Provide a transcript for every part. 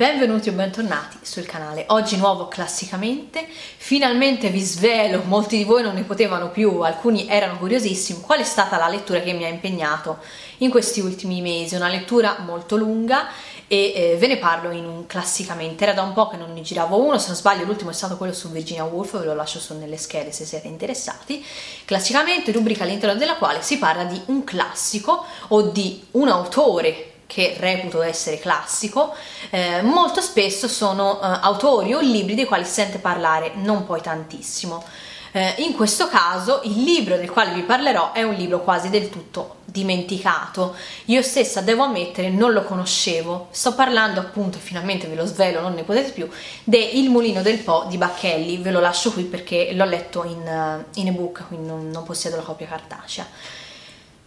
benvenuti o bentornati sul canale. Oggi nuovo classicamente, finalmente vi svelo, molti di voi non ne potevano più, alcuni erano curiosissimi, qual è stata la lettura che mi ha impegnato in questi ultimi mesi, una lettura molto lunga e ve ne parlo in un classicamente. Era da un po' che non ne giravo uno, se non sbaglio l'ultimo è stato quello su Virginia Woolf, ve lo lascio su nelle schede se siete interessati. Classicamente, rubrica all'interno della quale si parla di un classico o di un autore che reputo essere classico. Molto spesso sono autori o libri dei quali si sente parlare non poi tantissimo. In questo caso il libro del quale vi parlerò è un libro quasi del tutto dimenticato. Io stessa, devo ammettere, non lo conoscevo. Sto parlando, appunto, finalmente ve lo svelo, non ne potete più, de Il mulino del Po di Bacchelli. Ve lo lascio qui perché l'ho letto in ebook, quindi non possiedo la copia cartacea.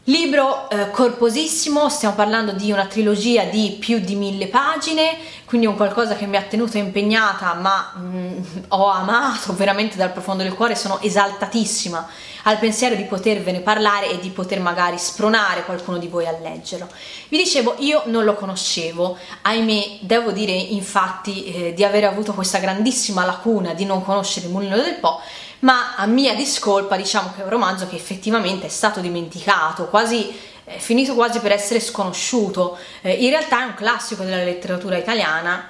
Libro corposissimo, stiamo parlando di una trilogia di più di 1000 pagine, quindi un qualcosa che mi ha tenuto impegnata, ma ho amato veramente dal profondo del cuore. Sono esaltatissima al pensiero di potervene parlare e di poter magari spronare qualcuno di voi a leggerlo. Vi dicevo, io non lo conoscevo, ahimè, devo dire infatti di aver avuto questa grandissima lacuna di non conoscere Il mulino del Po, ma a mia discolpa diciamo che è un romanzo che effettivamente è stato dimenticato, è finito quasi per essere sconosciuto. In realtà è un classico della letteratura italiana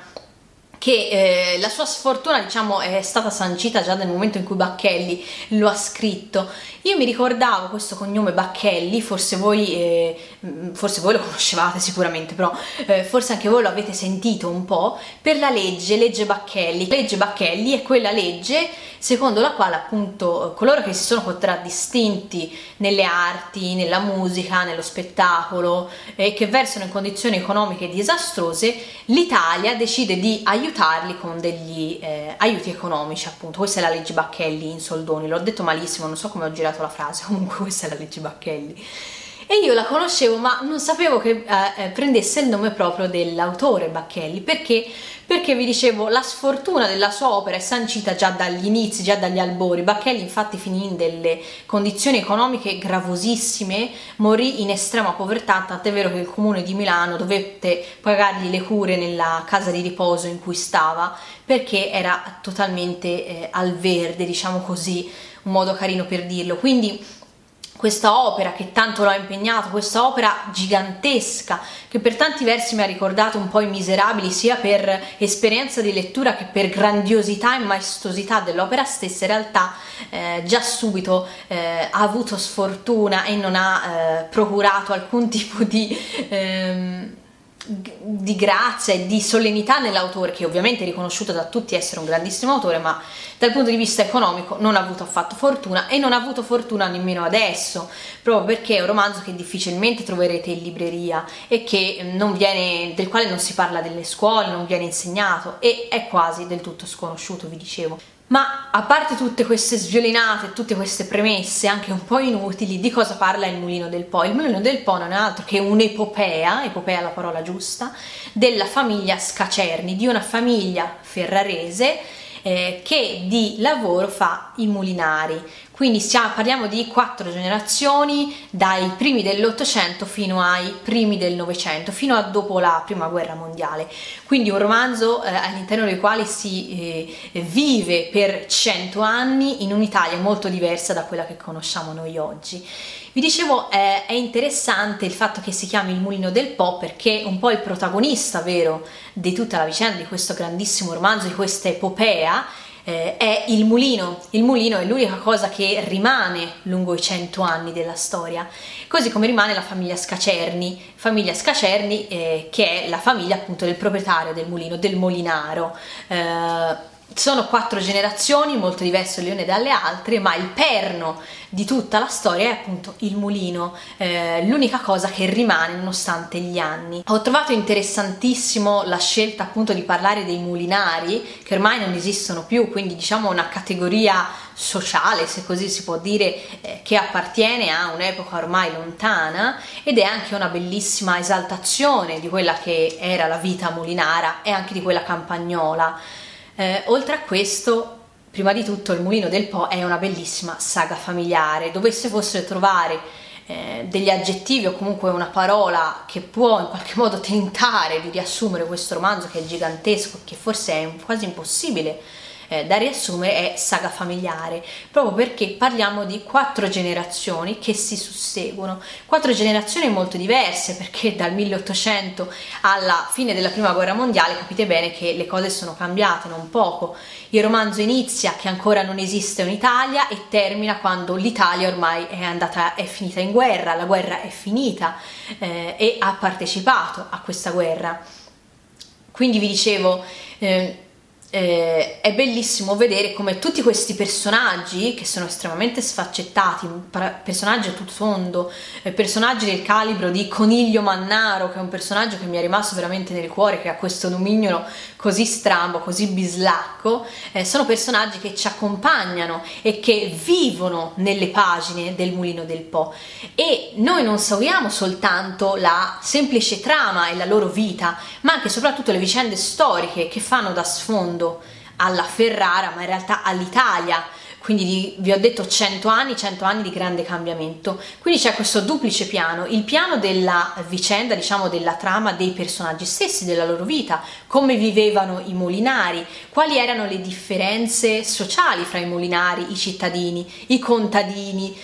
che la sua sfortuna, diciamo, è stata sancita già nel momento in cui Bacchelli lo ha scritto. Io mi ricordavo questo cognome Bacchelli, forse voi lo conoscevate sicuramente, però forse anche voi lo avete sentito un po', per la legge Bacchelli. Legge Bacchelli è quella legge secondo la quale, appunto, coloro che si sono contraddistinti nelle arti, nella musica, nello spettacolo e che versano in condizioni economiche disastrose, l'Italia decide di aiutarli con degli aiuti economici, appunto. Questa è la legge Bacchelli in soldoni, l'ho detto malissimo, non so come ho girato la frase, comunque questa è la legge Bacchelli. E io la conoscevo, ma non sapevo che prendesse il nome proprio dell'autore Bacchelli, perché vi dicevo, la sfortuna della sua opera è sancita già dagli inizi, già dagli albori. Bacchelli infatti finì in delle condizioni economiche gravosissime, morì in estrema povertà, tant'è vero che il comune di Milano dovette pagargli le cure nella casa di riposo in cui stava, perché era totalmente al verde, diciamo così, un modo carino per dirlo. Quindi questa opera che tanto l'ho impegnato, questa opera gigantesca che per tanti versi mi ha ricordato un po' I Miserabili, sia per esperienza di lettura che per grandiosità e maestosità dell'opera stessa, in realtà già subito ha avuto sfortuna e non ha procurato alcun tipo di grazia e di solennità nell'autore, che ovviamente è riconosciuto da tutti essere un grandissimo autore, ma dal punto di vista economico non ha avuto affatto fortuna, e non ha avuto fortuna nemmeno adesso, proprio perché è un romanzo che difficilmente troverete in libreria e che non viene, del quale non si parla nelle scuole, non viene insegnato e è quasi del tutto sconosciuto, vi dicevo. Ma a parte tutte queste sviolinate, tutte queste premesse anche un po' inutili, di cosa parla Il mulino del Po? Il mulino del Po non è altro che un'epopea, epopea è la parola giusta, della famiglia Scacerni, di una famiglia ferrarese che di lavoro fa i mulinari. Quindi parliamo di 4 generazioni, dai primi dell'Ottocento fino ai primi del Novecento, fino a dopo la Prima Guerra Mondiale. Quindi un romanzo all'interno del quale si vive per 100 anni in un'Italia molto diversa da quella che conosciamo noi oggi. Vi dicevo, è interessante il fatto che si chiami Il mulino del Po, perché un po' il protagonista vero di tutta la vicenda di questo grandissimo romanzo, di questa epopea, è il mulino. Il mulino è l'unica cosa che rimane lungo i 100 anni della storia, così come rimane la famiglia Scacerni, che è la famiglia, appunto, del proprietario del mulino, del molinaro. Sono 4 generazioni, molto diverse le une dalle altre, ma il perno di tutta la storia è appunto il mulino, l'unica cosa che rimane nonostante gli anni. Ho trovato interessantissimo la scelta, appunto, di parlare dei mulinari, che ormai non esistono più, quindi diciamo una categoria sociale, se così si può dire, che appartiene a un'epoca ormai lontana, ed è anche una bellissima esaltazione di quella che era la vita mulinara e anche di quella campagnola. Oltre a questo, prima di tutto, Il mulino del Po è una bellissima saga familiare, dove se fossero trovare degli aggettivi o comunque una parola che può in qualche modo tentare di riassumere questo romanzo che è gigantesco, che forse è quasi impossibile da riassumere, è saga familiare, proprio perché parliamo di 4 generazioni che si susseguono, 4 generazioni molto diverse, perché dal 1800 alla fine della prima guerra mondiale capite bene che le cose sono cambiate non poco. Il romanzo inizia che ancora non esiste un'Italia e termina quando l'Italia ormai è finita in guerra, la guerra è finita e ha partecipato a questa guerra. Quindi vi dicevo, è bellissimo vedere come tutti questi personaggi, che sono estremamente sfaccettati, personaggi a tutto tondo, personaggi del calibro di Coniglio Mannaro, che è un personaggio che mi è rimasto veramente nel cuore, che ha questo nomignolo così strambo, così bislacco, sono personaggi che ci accompagnano e che vivono nelle pagine del Mulino del Po, e noi non seguiamo soltanto la semplice trama e la loro vita, ma anche e soprattutto le vicende storiche che fanno da sfondo alla Ferrara, ma in realtà all'Italia. Quindi vi ho detto 100 anni di grande cambiamento, quindi c'è questo duplice piano, il piano della vicenda, diciamo della trama dei personaggi stessi, della loro vita, come vivevano i mulinari, quali erano le differenze sociali fra i mulinari, i cittadini, i contadini,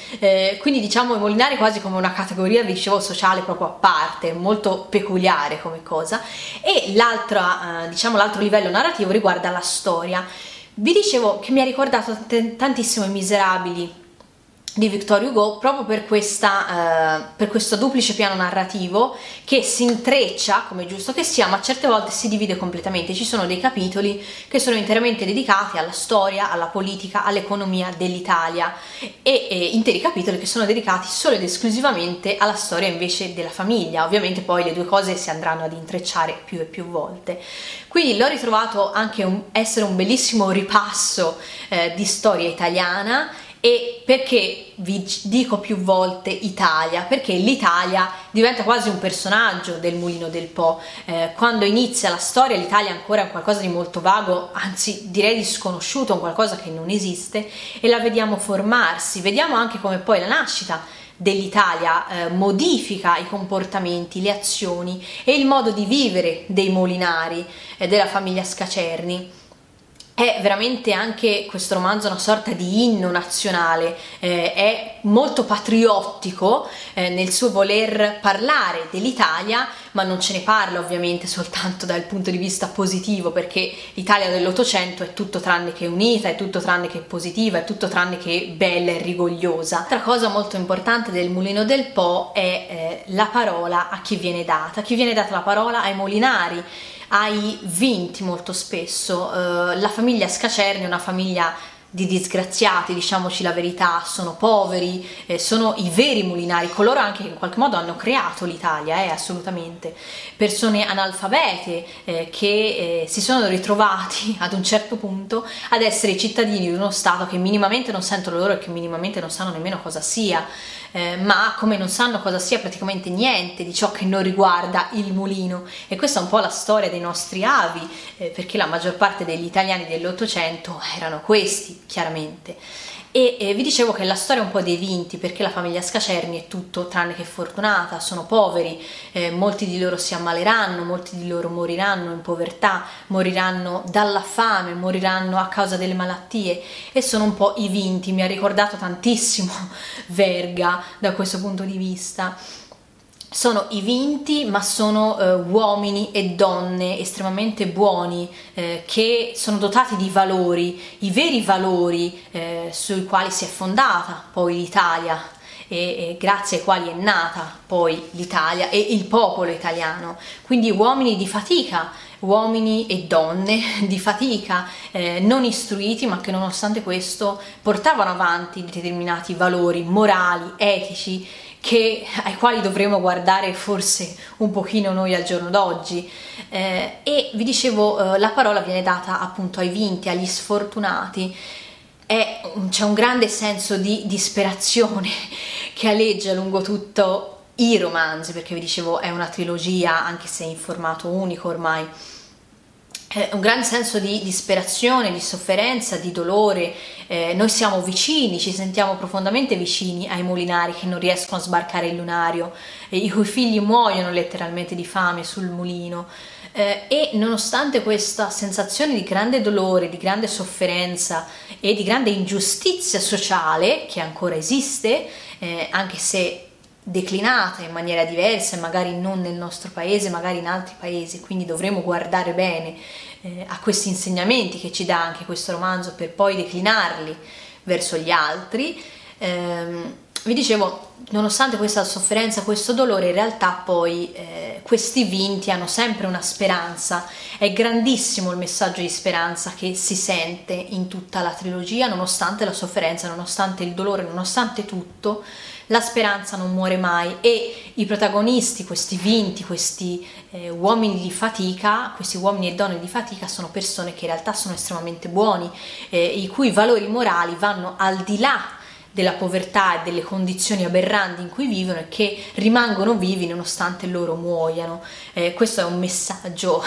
quindi diciamo i mulinari quasi come una categoria, vi dicevo, sociale proprio a parte, molto peculiare come cosa. E l'altro livello narrativo riguarda la storia. Vi dicevo che mi ha ricordato tantissimo I Miserabili di Vittorio Hugo, proprio per questo duplice piano narrativo che si intreccia, come è giusto che sia, ma certe volte si divide completamente. Ci sono dei capitoli che sono interamente dedicati alla storia, alla politica, all'economia dell'Italia e interi capitoli che sono dedicati solo ed esclusivamente alla storia invece della famiglia. Ovviamente poi le due cose si andranno ad intrecciare più e più volte. Quindi l'ho ritrovato anche essere un bellissimo ripasso di storia italiana. E perché vi dico più volte Italia? Perché l'Italia diventa quasi un personaggio del Mulino del Po. Quando inizia la storia l'Italia ancora è qualcosa di molto vago, anzi direi di sconosciuto, qualcosa che non esiste, e la vediamo formarsi, vediamo anche come poi la nascita dell'Italia modifica i comportamenti, le azioni e il modo di vivere dei mulinari e della famiglia Scacerni. È veramente anche questo romanzo una sorta di inno nazionale, è molto patriottico nel suo voler parlare dell'Italia, ma non ce ne parla ovviamente soltanto dal punto di vista positivo, perché l'Italia dell'Ottocento è tutto tranne che unita, è tutto tranne che positiva, è tutto tranne che bella e rigogliosa. Altra cosa molto importante del Mulino del Po è la parola a chi viene data. A chi viene data la parola? Ai mulinari, ai vinti molto spesso. La famiglia Scacerni è una famiglia di disgraziati, diciamoci la verità, sono poveri, sono i veri mulinari, coloro anche che in qualche modo hanno creato l'Italia, assolutamente. Persone analfabete che si sono ritrovati ad un certo punto ad essere cittadini di uno Stato che minimamente non sentono loro e che minimamente non sanno nemmeno cosa sia, ma come non sanno cosa sia praticamente niente di ciò che non riguarda il mulino. E questa è un po' la storia dei nostri avi, perché la maggior parte degli italiani dell'Ottocento erano questi, chiaramente. E vi dicevo che la storia è un po' dei vinti, perché la famiglia Scacerni è tutto tranne che fortunata, sono poveri, molti di loro si ammaleranno, molti di loro moriranno in povertà, moriranno dalla fame, moriranno a causa delle malattie, e sono un po' i vinti. Mi ha ricordato tantissimo Verga da questo punto di vista. Sono i vinti, ma sono uomini e donne estremamente buoni, che sono dotati di valori, i veri valori sui quali si è fondata poi l'Italia e grazie ai quali è nata poi l'Italia e il popolo italiano. Quindi uomini di fatica, uomini e donne di fatica, non istruiti, ma che nonostante questo portavano avanti determinati valori morali, etici, ai quali dovremo guardare forse un pochino noi al giorno d'oggi. E vi dicevo, la parola viene data appunto ai vinti, agli sfortunati. C'è un grande senso di disperazione che aleggia lungo tutto i romanzi, perché vi dicevo è una trilogia, anche se in formato unico ormai. un gran senso di disperazione, di sofferenza, di dolore. Noi siamo vicini, ci sentiamo profondamente vicini ai mulinari che non riescono a sbarcare il lunario, i cui figli muoiono letteralmente di fame sul mulino, e nonostante questa sensazione di grande dolore, di grande sofferenza e di grande ingiustizia sociale che ancora esiste, anche se declinata in maniera diversa, magari non nel nostro paese, magari in altri paesi, quindi dovremo guardare bene a questi insegnamenti che ci dà anche questo romanzo per poi declinarli verso gli altri. Vi dicevo, nonostante questa sofferenza, questo dolore, in realtà poi questi vinti hanno sempre una speranza. È grandissimo il messaggio di speranza che si sente in tutta la trilogia, nonostante la sofferenza, nonostante il dolore, nonostante tutto. La speranza non muore mai e i protagonisti, questi vinti, questi uomini di fatica, questi uomini e donne di fatica, sono persone che in realtà sono estremamente buoni, i cui valori morali vanno al di là della povertà e delle condizioni aberranti in cui vivono e che rimangono vivi nonostante loro muoiano. Questo è un messaggio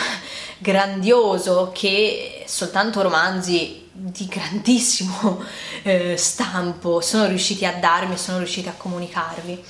grandioso che soltanto romanzi di grandissimo stampo sono riusciti a darmi e sono riusciti a comunicarvi.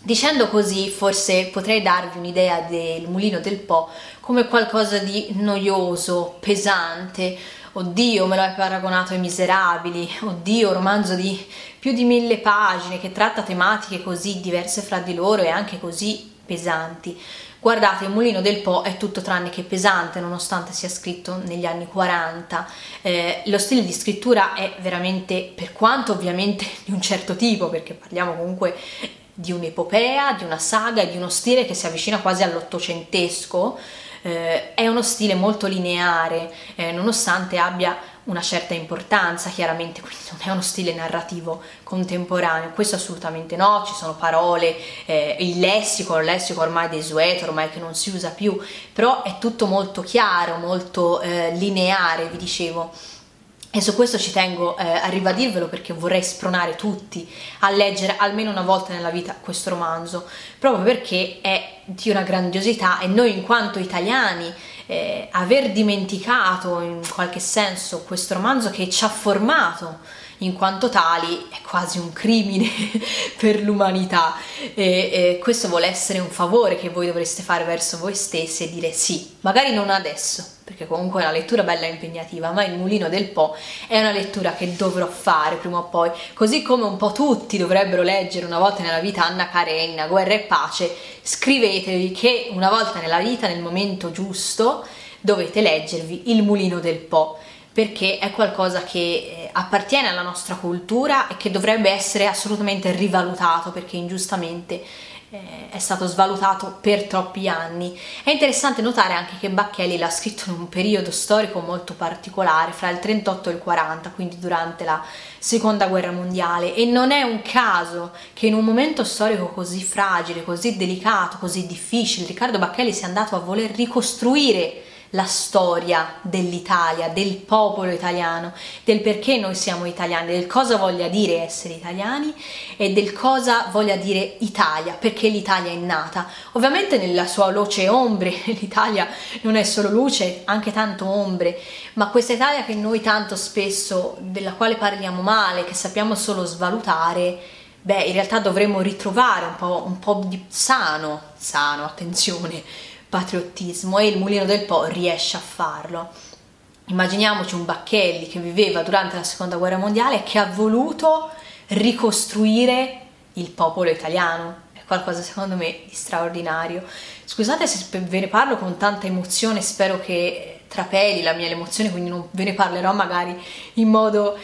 Dicendo così, forse potrei darvi un'idea del Mulino del Po come qualcosa di noioso, pesante. Oddio, me lo hai paragonato ai Miserabili, oddio, romanzo di più di 1000 pagine che tratta tematiche così diverse fra di loro e anche così pesanti. Guardate, il Mulino del Po è tutto tranne che pesante, nonostante sia scritto negli anni 40. Lo stile di scrittura è veramente, per quanto ovviamente di un certo tipo, perché parliamo comunque di un'epopea, di una saga e di uno stile che si avvicina quasi all'ottocentesco, è uno stile molto lineare, nonostante abbia una certa importanza, chiaramente, quindi non è uno stile narrativo contemporaneo, questo assolutamente no. Ci sono parole, il lessico ormai desueto, ormai che non si usa più, però è tutto molto chiaro, molto lineare, vi dicevo. E su questo ci tengo a ribadirvelo, perché vorrei spronare tutti a leggere almeno una volta nella vita questo romanzo, proprio perché è di una grandiosità e noi, in quanto italiani, aver dimenticato in qualche senso questo romanzo che ci ha formato in quanto tali è quasi un crimine per l'umanità, e questo vuole essere un favore che voi dovreste fare verso voi stessi e dire sì, magari non adesso, perché comunque è una lettura bella e impegnativa, ma il Mulino del Po è una lettura che dovrò fare prima o poi, così come un po' tutti dovrebbero leggere una volta nella vita Anna Karenina, Guerra e Pace. Scrivetevi che una volta nella vita, nel momento giusto, dovete leggervi il Mulino del Po, perché è qualcosa che appartiene alla nostra cultura e che dovrebbe essere assolutamente rivalutato, perché ingiustamente è stato svalutato per troppi anni. È interessante notare anche che Bacchelli l'ha scritto in un periodo storico molto particolare, fra il 38 e il 40, quindi durante la Seconda Guerra Mondiale, e non è un caso che in un momento storico così fragile, così delicato, così difficile, Riccardo Bacchelli sia andato a voler ricostruire la storia dell'Italia, del popolo italiano, del perché noi siamo italiani, del cosa voglia dire essere italiani e del cosa voglia dire Italia, perché l'Italia è nata. Ovviamente nella sua luce e ombre, l'Italia non è solo luce, anche tanto ombre, ma questa Italia che noi tanto spesso, della quale parliamo male, che sappiamo solo svalutare, beh, in realtà dovremmo ritrovare un po' di sano, attenzione, patriottismo, e il Mulino del Po riesce a farlo. Immaginiamoci un Bacchelli che viveva durante la Seconda Guerra Mondiale e che ha voluto ricostruire il popolo italiano. È qualcosa, secondo me, di straordinario. Scusate se ve ne parlo con tanta emozione, spero che trapeli la mia emozione, quindi non ve ne parlerò magari in modo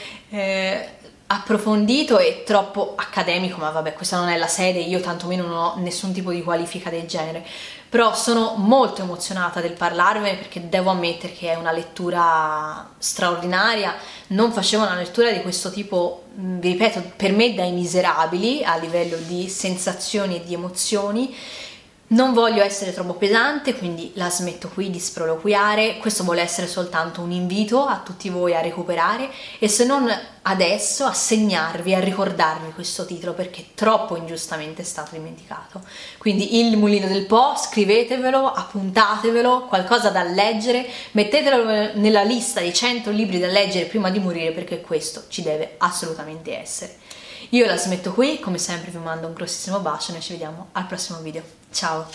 approfondito e troppo accademico, ma vabbè, questa non è la sede, io tantomeno non ho nessun tipo di qualifica del genere, però sono molto emozionata del parlarvene, perché devo ammettere che è una lettura straordinaria. Non facevo una lettura di questo tipo, vi ripeto, per me dai Miserabili a livello di sensazioni e di emozioni, Non voglio essere troppo pesante, quindi la smetto qui di sproloquiare. Questo vuole essere soltanto un invito a tutti voi a recuperare, e se non adesso a segnarvi, a ricordarvi questo titolo, perché troppo ingiustamente è stato dimenticato. Quindi Il mulino del Po, scrivetevelo, appuntatevelo, qualcosa da leggere, mettetelo nella lista dei 100 libri da leggere prima di morire, perché questo ci deve assolutamente essere. Io la smetto qui, come sempre vi mando un grossissimo bacio e noi ci vediamo al prossimo video. Ciao!